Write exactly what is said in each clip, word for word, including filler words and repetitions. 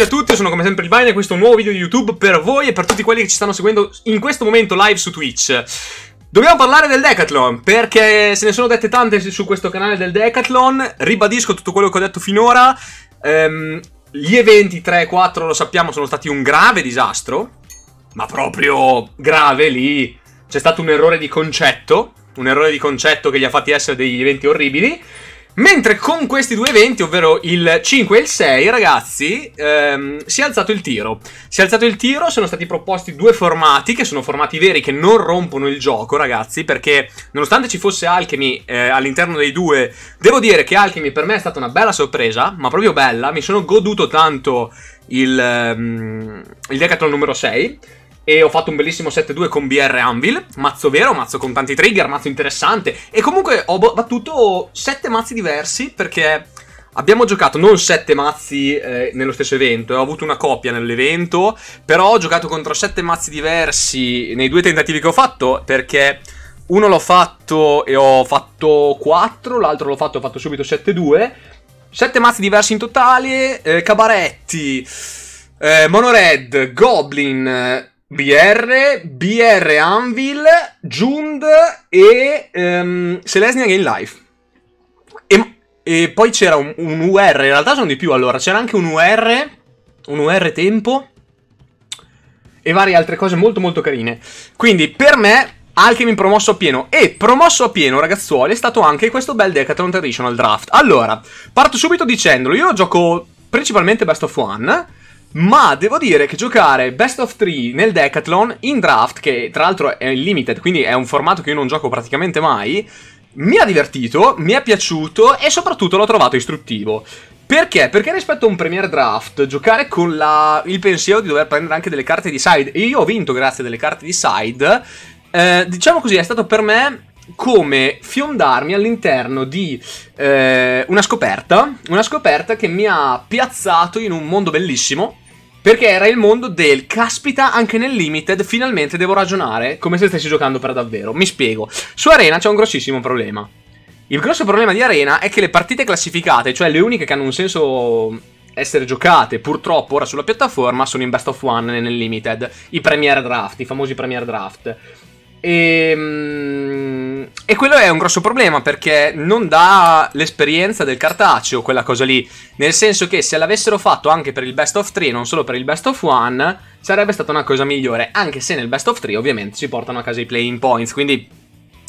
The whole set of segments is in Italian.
Benvenuti a tutti, io sono come sempre il Vine e questo è un nuovo video di YouTube per voi e per tutti quelli che ci stanno seguendo in questo momento live su Twitch. Dobbiamo parlare del Decathlon, perché se ne sono dette tante su questo canale del Decathlon. Ribadisco tutto quello che ho detto finora. ehm, Gli eventi tre e quattro, lo sappiamo, sono stati un grave disastro. Ma proprio grave lì. C'è stato un errore di concetto. Un errore di concetto che gli ha fatti essere degli eventi orribili. Mentre con questi due eventi, ovvero il cinque e il sei, ragazzi, ehm, si è alzato il tiro. Si è alzato il tiro, sono stati proposti due formati, che sono formati veri, che non rompono il gioco, ragazzi, perché nonostante ci fosse Alchemy eh, all'interno dei due, devo dire che Alchemy per me è stata una bella sorpresa, ma proprio bella. Mi sono goduto tanto il, ehm, il Decathlon numero sei. E ho fatto un bellissimo sette due con B R Anvil, mazzo vero, mazzo con tanti trigger, mazzo interessante. E comunque ho battuto sette mazzi diversi, perché abbiamo giocato non sette mazzi eh, nello stesso evento, eh, ho avuto una coppia nell'evento, però ho giocato contro sette mazzi diversi nei due tentativi che ho fatto, perché uno l'ho fatto e ho fatto quattro, l'altro l'ho fatto e ho fatto subito sette due. sette mazzi diversi in totale, eh, Cabaretti, eh, Mono Red, Goblin, B R, B R Anvil, Jund e um, Selesnia Game Life. E, e poi c'era un, un U R, in realtà sono di più allora, c'era anche un U R, un U R Tempo e varie altre cose molto molto carine. Quindi per me Alchemy promosso a pieno, e promosso a pieno, ragazzuoli, è stato anche questo bel Decathlon Traditional Draft. Allora, parto subito dicendolo, io gioco principalmente Best of One, ma devo dire che giocare Best of tre nel Decathlon, in draft, che tra l'altro è limited, quindi è un formato che io non gioco praticamente mai, mi ha divertito, mi è piaciuto e soprattutto l'ho trovato istruttivo. Perché? Perché rispetto a un Premier Draft, giocare con la... il pensiero di dover prendere anche delle carte di side, e io ho vinto grazie a delle carte di side, eh, diciamo così, è stato per me come fiondarmi all'interno di eh, una scoperta, una scoperta che mi ha piazzato in un mondo bellissimo, perché era il mondo del caspita, anche nel limited finalmente devo ragionare come se stessi giocando per davvero. Mi spiego, su Arena c'è un grossissimo problema. Il grosso problema di Arena è che le partite classificate, cioè le uniche che hanno un senso essere giocate purtroppo ora sulla piattaforma, sono in Best of One e nel limited, i Premier Draft, i famosi Premier Draft. E, e quello è un grosso problema, perché non dà l'esperienza del cartaceo, quella cosa lì. Nel senso che se l'avessero fatto anche per il Best of tre, non solo per il Best of uno, sarebbe stata una cosa migliore. Anche se nel Best of tre ovviamente si portano a casa i play-in points, quindi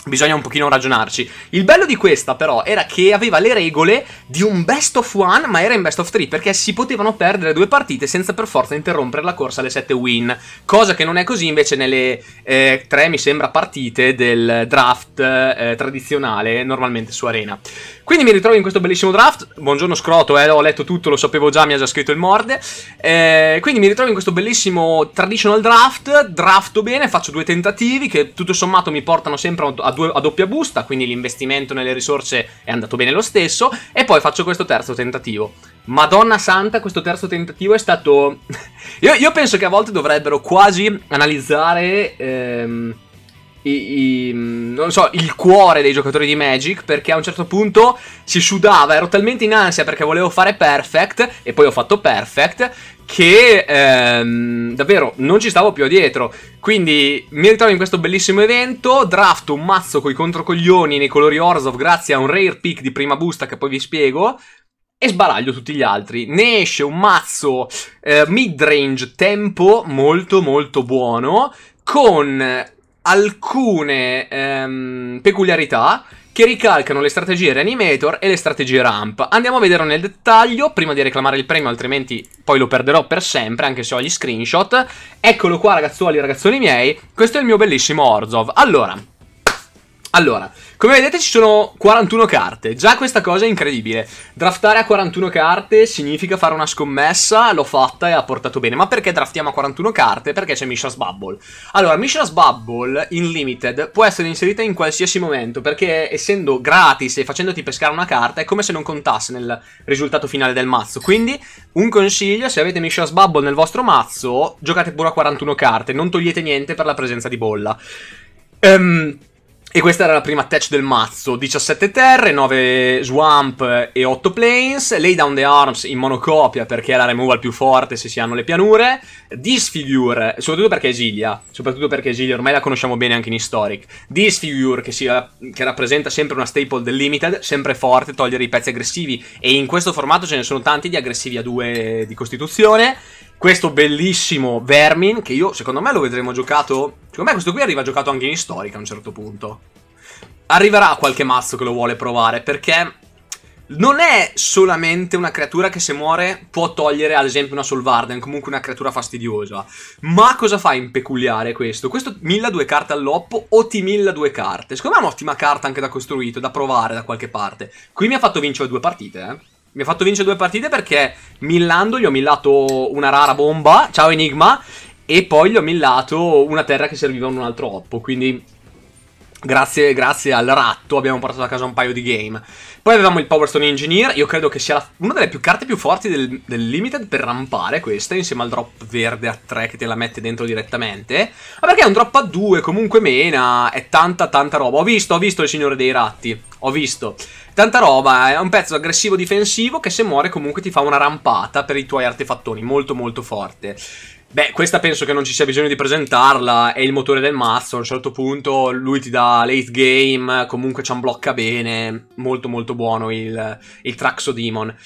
bisogna un pochino ragionarci. Il bello di questa però era che aveva le regole di un Best of uno, ma era in Best of tre, perché si potevano perdere due partite senza per forza interrompere la corsa alle sette win, cosa che non è così invece nelle eh, tre, mi sembra, partite del draft eh, tradizionale normalmente su Arena. Quindi mi ritrovo in questo bellissimo draft. Buongiorno Scroto, eh, ho letto tutto, lo sapevo già, mi ha già scritto il Morde. eh, Quindi mi ritrovo in questo bellissimo traditional draft, drafto bene, faccio due tentativi che tutto sommato mi portano sempre a due, a doppia busta, quindi l'investimento nelle risorse è andato bene lo stesso. E poi faccio questo terzo tentativo. Madonna santa, questo terzo tentativo è stato... io, io penso che a volte dovrebbero quasi analizzare... Ehm... I, i, non so, il cuore dei giocatori di Magic, perché a un certo punto si sudava, ero talmente in ansia perché volevo fare perfect e poi ho fatto perfect che ehm, davvero non ci stavo più dietro. Quindi mi ritrovo in questo bellissimo evento, drafto un mazzo coi controcoglioni nei colori Orzhov grazie a un rare pick di prima busta che poi vi spiego, e sbaraglio tutti gli altri. Ne esce un mazzo eh, midrange tempo molto molto buono, con alcune ehm, peculiarità che ricalcano le strategie Reanimator e le strategie Ramp. Andiamo a vederlo nel dettaglio prima di reclamare il premio, altrimenti poi lo perderò per sempre, anche se ho gli screenshot. Eccolo qua, ragazzuoli e ragazzoni miei, questo è il mio bellissimo Orzhov. Allora, allora, come vedete ci sono quarantuno carte, già questa cosa è incredibile. Draftare a quarantuno carte significa fare una scommessa, l'ho fatta e ha portato bene. Ma perché draftiamo a quarantuno carte? Perché c'è Mishra's Bubble. Allora, Mishra's Bubble in limited può essere inserita in qualsiasi momento, perché essendo gratis e facendoti pescare una carta è come se non contasse nel risultato finale del mazzo. Quindi un consiglio, se avete Mishra's Bubble nel vostro mazzo, giocate pure a quarantuno carte, non togliete niente per la presenza di bolla. Ehm... E questa era la prima attach del mazzo, diciassette terre, nove swamp e otto plains, Lay down the arms in monocopia perché è la removal più forte se si hanno le pianure, Disfigure, soprattutto perché esilia, soprattutto perché esilia, ormai la conosciamo bene anche in Historic, Disfigure che, sia, che rappresenta sempre una staple del limited, sempre forte, togliere i pezzi aggressivi, e in questo formato ce ne sono tanti di aggressivi a due di costituzione. Questo bellissimo Vermin, che io, secondo me, lo vedremo giocato... Secondo me questo qui arriva giocato anche in Historic a un certo punto. Arriverà qualche mazzo che lo vuole provare, perché non è solamente una creatura che se muore può togliere, ad esempio, una Solvarden, comunque una creatura fastidiosa. Ma cosa fa in peculiare questo? Questo mille due carte all'oppo o ti mille due carte. Secondo me è un'ottima carta anche da costruire, da provare da qualche parte. Qui mi ha fatto vincere due partite, eh. Mi ha fatto vincere due partite perché millando gli ho millato una rara bomba, ciao Enigma, e poi gli ho millato una terra che serviva a un altro oppo, quindi grazie, grazie al ratto abbiamo portato a casa un paio di game. Poi avevamo il Powerstone engineer, io credo che sia la, una delle più carte più forti del, del limited per rampare questa, insieme al drop verde a tre che te la mette dentro direttamente, ma perché è un drop a due, comunque mena, è tanta tanta roba. Ho visto, ho visto il signore dei ratti, ho visto. Tanta roba, è un pezzo aggressivo difensivo che se muore comunque ti fa una rampata per i tuoi artefattoni, molto molto forte. Beh, questa penso che non ci sia bisogno di presentarla, è il motore del mazzo, a un certo punto lui ti dà late game, comunque ci unblocca bene, molto molto buono il, il Traxodemon.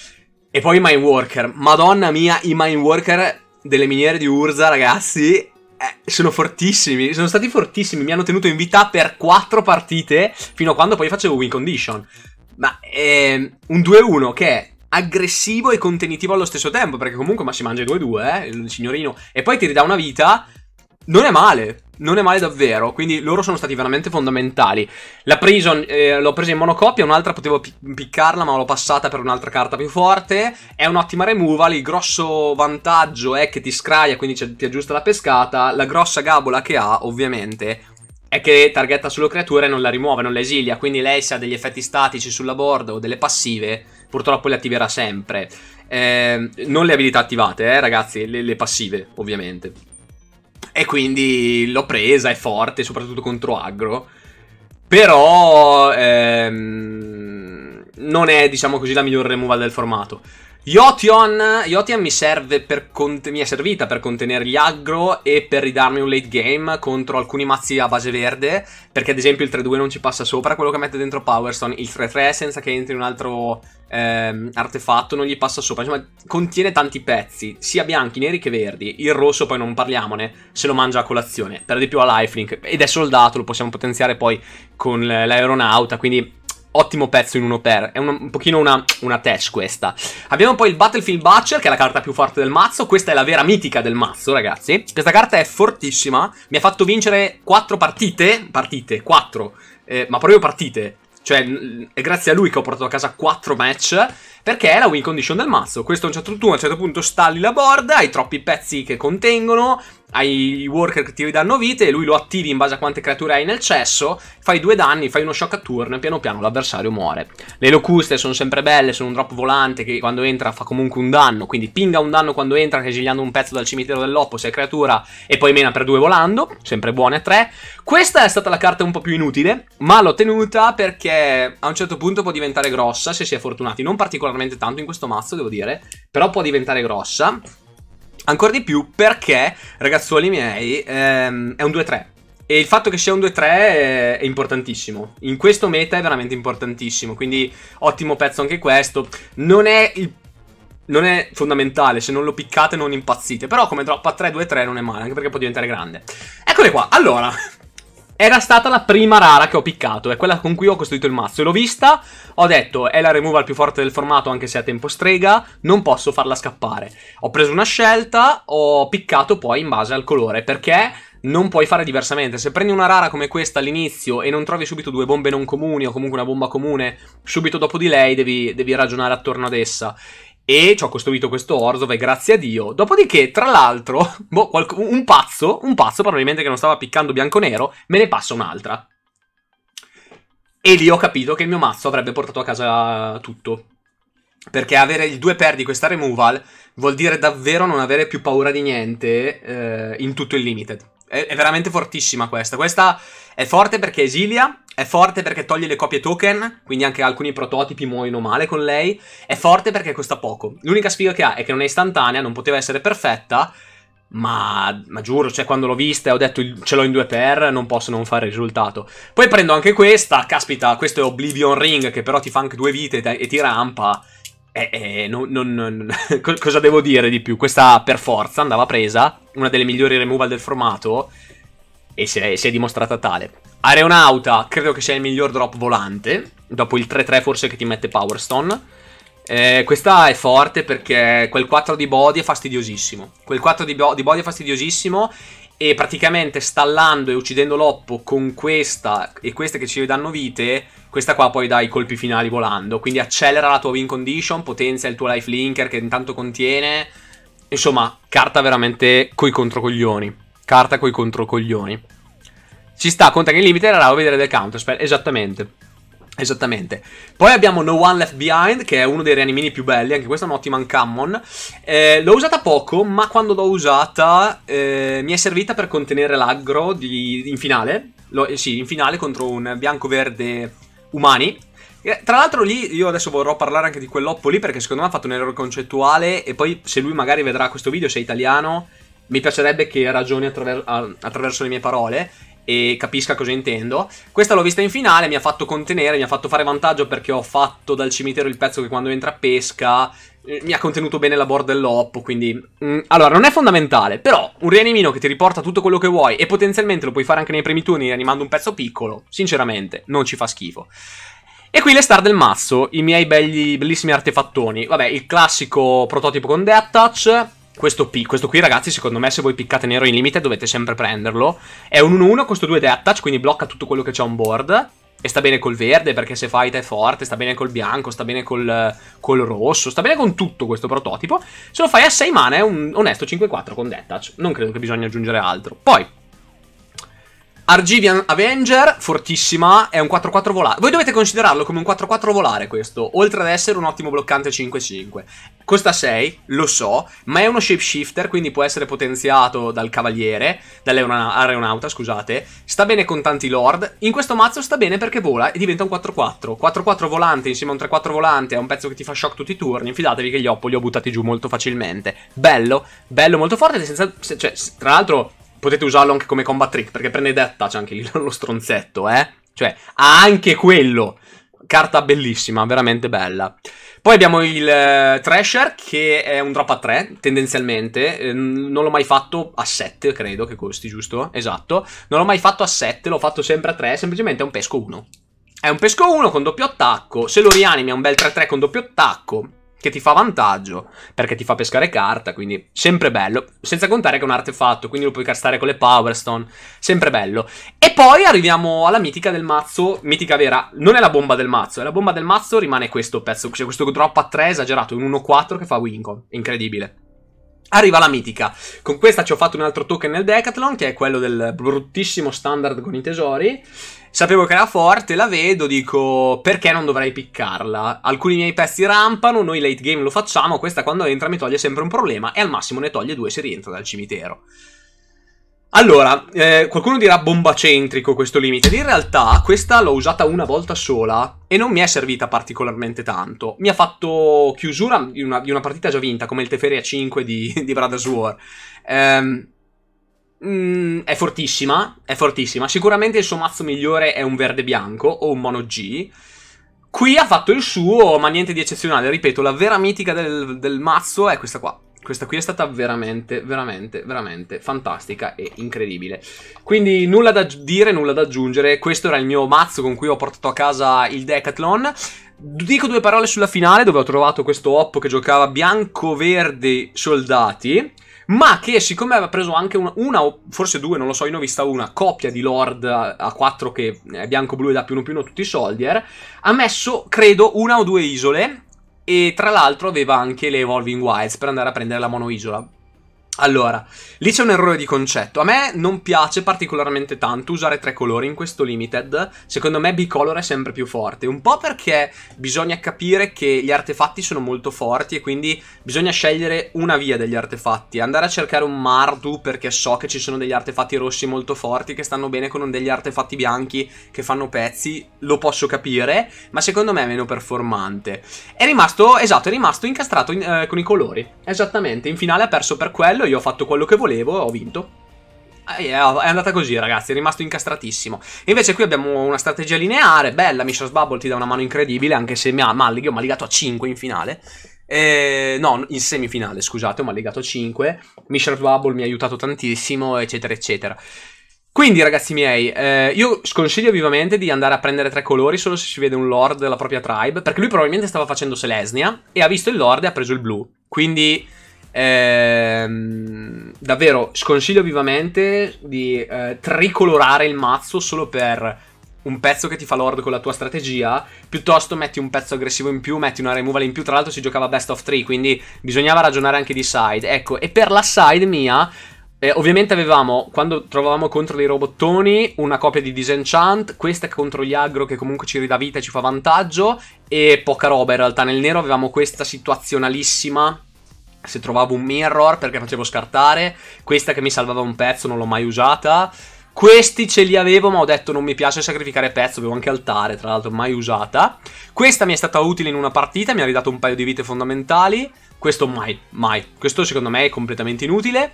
E poi i Mineworker, madonna mia, i Mineworker delle miniere di Urza, ragazzi... Eh, sono fortissimi, sono stati fortissimi, mi hanno tenuto in vita per quattro partite, fino a quando poi facevo win condition. Ma eh, un due uno che è aggressivo e contenitivo allo stesso tempo, perché comunque ma si mangia i due due, eh, il signorino, e poi ti ridà una vita, non è male, non è male davvero, quindi loro sono stati veramente fondamentali. La Prison eh, l'ho presa in monocopia, un'altra potevo piccarla ma l'ho passata per un'altra carta più forte, è un'ottima removal, il grosso vantaggio è che ti scraia, quindi ti aggiusta la pescata, la grossa gabola che ha ovviamente... è che targetta solo creature e non la rimuove, non la esilia, quindi lei se ha degli effetti statici sulla board o delle passive, purtroppo le attiverà sempre. Eh, non le abilità attivate, eh, ragazzi, le, le passive, ovviamente. E quindi l'ho presa, è forte, soprattutto contro aggro, però ehm, non è, diciamo così, la miglior removal del formato. Yotion, Yotion mi, serve per mi è servita per contenere gli aggro e per ridarmi un late game contro alcuni mazzi a base verde, perché ad esempio il tre due non ci passa sopra quello che mette dentro Powerstone, il tre tre senza che entri un altro ehm, artefatto non gli passa sopra, insomma contiene tanti pezzi, sia bianchi, neri che verdi, il rosso poi non parliamone, se lo mangia a colazione, per di più a lifelink, ed è soldato, lo possiamo potenziare poi con l'Aeronauta, quindi... ottimo pezzo in uno per, è un, un pochino una, una test questa. Abbiamo poi il Battlefield Butcher, che è la carta più forte del mazzo, questa è la vera mitica del mazzo, ragazzi. Questa carta è fortissima, mi ha fatto vincere quattro partite, partite, quattro, eh, ma proprio partite. Cioè, è grazie a lui che ho portato a casa quattro match, perché è la win condition del mazzo. Questo a un certo punto, a un certo punto stalli la board, hai troppi pezzi che contengono, hai i worker che ti ridanno vite e lui lo attivi in base a quante creature hai nel cesso, fai due danni, fai uno shock a turno e piano piano l'avversario muore. Le locuste sono sempre belle, sono un drop volante che quando entra fa comunque un danno, quindi pinga un danno quando entra esiliando un pezzo dal cimitero dell'oppo se è creatura e poi mena per due volando, sempre buone a tre. Questa è stata la carta un po' più inutile, ma l'ho tenuta perché a un certo punto può diventare grossa se si è fortunati, non particolarmente tanto in questo mazzo devo dire, però può diventare grossa ancora di più perché, ragazzuoli miei, ehm, è un due tre e il fatto che sia un due tre è importantissimo, in questo meta è veramente importantissimo, quindi ottimo pezzo anche questo. Non è il Non è fondamentale, se non lo piccate non impazzite, però come drop a tre due tre non è male, anche perché può diventare grande. Eccole qua, allora era stata la prima rara che ho piccato, è quella con cui ho costruito il mazzo e l'ho vista, ho detto è la removal più forte del formato anche se a tempo strega, non posso farla scappare. Ho preso una scelta, ho piccato poi in base al colore perché non puoi fare diversamente, se prendi una rara come questa all'inizio e non trovi subito due bombe non comuni o comunque una bomba comune, subito dopo di lei devi, devi ragionare attorno ad essa. E ci ho costruito questo Orzhov e grazie a Dio. Dopodiché, tra l'altro, boh, un pazzo, un pazzo probabilmente che non stava piccando bianco-nero, me ne passa un'altra. E lì ho capito che il mio mazzo avrebbe portato a casa tutto. Perché avere il due per di questa removal vuol dire davvero non avere più paura di niente eh, in tutto il limited. È veramente fortissima questa. Questa è forte perché esilia, È forte perché toglie le copie token, quindi anche alcuni prototipi muoiono male con lei. È forte perché costa poco. L'unica sfiga che ha è che non è istantanea, non poteva essere perfetta, ma, ma giuro, cioè quando l'ho vista e ho detto ce l'ho in due per, non posso non fare il risultato. Poi prendo anche questa, caspita, questo è Oblivion Ring, che però ti fa anche due vite e ti rampa. Eh, eh, non, non, non, cosa devo dire di più? Questa per forza andava presa, una delle migliori removal del formato, e si è, si è dimostrata tale. Aeronauta credo che sia il miglior drop volante, dopo il tre tre forse che ti mette Powerstone. eh, Questa è forte perché quel quattro di body è fastidiosissimo. Quel quattro di, bo di body è fastidiosissimo, e praticamente stallando e uccidendo l'oppo con questa e queste che ci danno vite, questa qua poi dà i colpi finali volando, quindi accelera la tua win condition, potenzia il tuo lifelinker che intanto contiene. Insomma, carta veramente coi controcoglioni. Carta coi controcoglioni. Ci sta, conta che in limite era a vedere del counterspell, esattamente. Esattamente. Poi abbiamo No One Left Behind, che è uno dei reanimini più belli, anche questa è un'ottima uncommon. Eh, l'ho usata poco, ma quando l'ho usata eh, mi è servita per contenere l'aggro in finale. Lo, eh, sì, in finale contro un bianco-verde umani. Eh, tra l'altro lì, io adesso vorrò parlare anche di quell'oppo lì, perché secondo me ha fatto un errore concettuale, e poi se lui magari vedrà questo video, se è italiano, mi piacerebbe che ragioni attraver- attraverso le mie parole e capisca cosa intendo. Questa l'ho vista in finale, mi ha fatto contenere, mi ha fatto fare vantaggio perché ho fatto dal cimitero il pezzo che quando entra pesca, eh, mi ha contenuto bene la board dell'oppo, quindi mm, allora non è fondamentale, però un rianimino che ti riporta tutto quello che vuoi e potenzialmente lo puoi fare anche nei primi turni rianimando un pezzo piccolo, sinceramente non ci fa schifo. E qui le star del mazzo, i miei belli, bellissimi artefattoni. Vabbè, il classico prototipo con Death Touch. Questo, questo qui, ragazzi, secondo me se voi piccate nero in limite dovete sempre prenderlo. È un uno uno, costa due Death Touch, quindi blocca tutto quello che c'è on board. E sta bene col verde perché se fight è forte, sta bene col bianco, sta bene col, col rosso, sta bene con tutto questo prototipo. Se lo fai a sei mana è un onesto cinque quattro con Death Touch, non credo che bisogna aggiungere altro. Poi Argivian Avenger, fortissima, è un quattro quattro volare. Voi dovete considerarlo come un quattro quattro volare questo, oltre ad essere un ottimo bloccante cinque cinque. Costa sei, lo so, ma è uno shapeshifter, quindi può essere potenziato dal cavaliere, dall'aeronauta, scusate. Sta bene con tanti lord. In questo mazzo sta bene perché vola e diventa un quattro quattro. quattro quattro volante insieme a un tre quattro volante è un pezzo che ti fa shock tutti i turni. Fidatevi che gli oppo li ho buttati giù molto facilmente. Bello, bello, molto forte, senza, cioè, tra l'altro... Potete usarlo anche come combat trick, perché prende Death Touch anche lì, lo stronzetto, eh? Cioè, ha anche quello. Carta bellissima, veramente bella. Poi abbiamo il eh, Thrasher, che è un drop a tre, tendenzialmente. Eh, non l'ho mai fatto a sette, credo, che costi, giusto? Esatto. Non l'ho mai fatto a sette, l'ho fatto sempre a tre, semplicemente è un pesco uno. È un pesco uno con doppio attacco. Se lo rianimi è un bel tre tre con doppio attacco, che ti fa vantaggio, perché ti fa pescare carta, quindi sempre bello. Senza contare che è un artefatto, quindi lo puoi castare con le Powerstone, sempre bello. E poi arriviamo alla mitica del mazzo, mitica vera, non è la bomba del mazzo, è la bomba del mazzo, rimane questo pezzo, cioè questo drop a tre esagerato, un uno quattro che fa Winco, incredibile. Arriva la mitica, con questa ci ho fatto un altro token nel Decathlon, che è quello del bruttissimo standard con i tesori. Sapevo che era forte, la vedo, dico perché non dovrei piccarla? Alcuni miei pezzi rampano, noi late game lo facciamo, questa quando entra mi toglie sempre un problema e al massimo ne toglie due se rientra dal cimitero. Allora, eh, qualcuno dirà bombacentrico questo limite, in realtà questa l'ho usata una volta sola e non mi è servita particolarmente tanto. Mi ha fatto chiusura di una, di una partita già vinta come il Teferi a cinque di, di Brothers War. Ehm... Mm, è fortissima, è fortissima. Sicuramente il suo mazzo migliore è un verde-bianco o un mono G. Qui ha fatto il suo, ma niente di eccezionale. Ripeto, la vera mitica del, del mazzo è questa qua. Questa qui è stata veramente, veramente, veramente fantastica e incredibile. Quindi nulla da dire, nulla da aggiungere. Questo era il mio mazzo con cui ho portato a casa il Decathlon. Dico due parole sulla finale, dove ho trovato questo oppo che giocava bianco-verde soldati, ma che siccome aveva preso anche una, una o forse due, non lo so, io ne ho vista una copia di Lord a quattro che è bianco-blu e dà più uno più uno tutti i soldier, ha messo credo una o due isole e tra l'altro aveva anche le Evolving wilds per andare a prendere la mono isola. Allora, lì c'è un errore di concetto. A me non piace particolarmente tanto usare tre colori in questo limited. Secondo me bicolore è sempre più forte. Un po' perché bisogna capire che gli artefatti sono molto forti e quindi bisogna scegliere una via degli artefatti. Andare a cercare un Mardu perché so che ci sono degli artefatti rossi molto forti che stanno bene con degli artefatti bianchi che fanno pezzi, lo posso capire, ma secondo me è meno performante. È rimasto, esatto, è rimasto incastrato in, eh, con i colori. Esattamente, in finale ha perso per quello. Io ho fatto quello che volevo, ho vinto. È andata così, ragazzi, è rimasto incastratissimo. Invece qui abbiamo una strategia lineare, bella. Mishra's Bubble ti dà una mano incredibile, anche se mi ha malligato, ho malligato a cinque in finale. Eh, no, in semifinale, scusate, ho malligato a cinque. Mishra's Bubble mi ha aiutato tantissimo, eccetera, eccetera. Quindi, ragazzi miei, eh, io sconsiglio vivamente di andare a prendere tre colori solo se si vede un lord della propria tribe, perché lui probabilmente stava facendo Selesnia e ha visto il lord e ha preso il blu. Quindi... Ehm, davvero sconsiglio vivamente di eh, tricolorare il mazzo solo per un pezzo che ti fa lord con la tua strategia. Piuttosto metti un pezzo aggressivo in più, metti una removal in più. Tra l'altro si giocava best of three, quindi bisognava ragionare anche di side. Ecco, e per la side mia eh, ovviamente avevamo, quando trovavamo contro dei robottoni, una copia di disenchant, questa contro gli aggro che comunque ci ridà vita e ci fa vantaggio, e poca roba in realtà. Nel nero avevamo questa situazionalissima, se trovavo un mirror perché facevo scartare, questa che mi salvava un pezzo, non l'ho mai usata. Questi ce li avevo ma ho detto non mi piace sacrificare pezzo, avevo anche altare tra l'altro, mai usata. Questa mi è stata utile in una partita, mi ha ridato un paio di vite fondamentali. Questo mai, mai, questo secondo me è completamente inutile.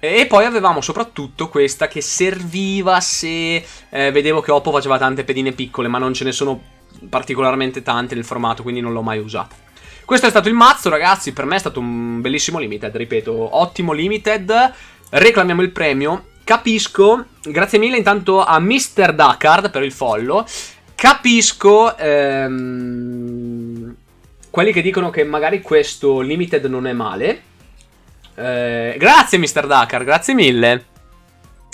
E poi avevamo soprattutto questa che serviva se eh, vedevo che Oppo faceva tante pedine piccole, ma non ce ne sono particolarmente tante nel formato, quindi non l'ho mai usata. Questo è stato il mazzo, ragazzi. Per me è stato un bellissimo limited, ripeto, ottimo limited. Reclamiamo il premio. Capisco, grazie mille intanto a mister Dakard per il follow. Capisco ehm, quelli che dicono che magari questo limited non è male. eh, Grazie mister Dakard, grazie mille.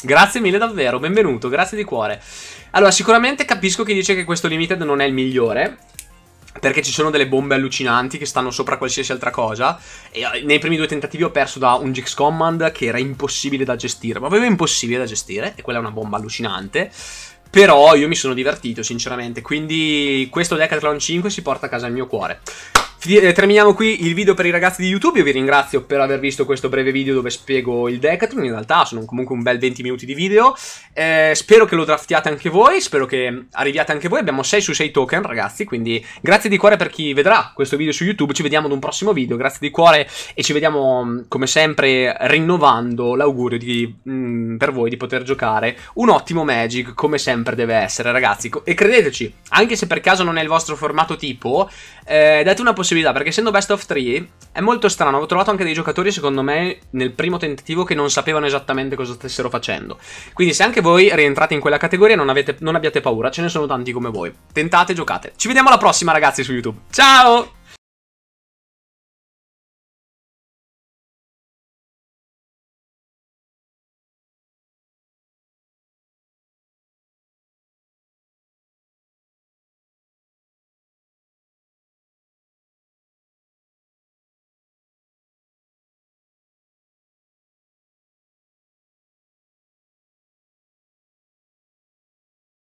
Grazie mille davvero, benvenuto, grazie di cuore. Allora, sicuramente capisco chi dice che questo limited non è il migliore, perché ci sono delle bombe allucinanti che stanno sopra qualsiasi altra cosa. E nei primi due tentativi ho perso da un G X Command che era impossibile da gestire, ma proprio impossibile da gestire, e quella è una bomba allucinante. Però io mi sono divertito sinceramente, quindi questo Decathlon cinque si porta a casa il mio cuore. Terminiamo qui il video per i ragazzi di YouTube. Io vi ringrazio per aver visto questo breve video dove spiego il Decathlon. In realtà sono comunque un bel venti minuti di video. eh, Spero che lo draftiate anche voi, spero che arriviate anche voi. Abbiamo sei su sei token, ragazzi, quindi grazie di cuore per chi vedrà questo video su YouTube. Ci vediamo ad un prossimo video, grazie di cuore, e ci vediamo come sempre rinnovando l'augurio di, mh, per voi di poter giocare un ottimo Magic come sempre deve essere, ragazzi. E credeteci, anche se per caso non è il vostro formato tipo, eh, date una possibilità, perché essendo best of three è molto strano. Avevo trovato anche dei giocatori secondo me nel primo tentativo che non sapevano esattamente cosa stessero facendo, quindi se anche voi rientrate in quella categoria non, avete, non abbiate paura, ce ne sono tanti come voi. Tentate, giocate. Ci vediamo alla prossima, ragazzi, su YouTube. Ciao!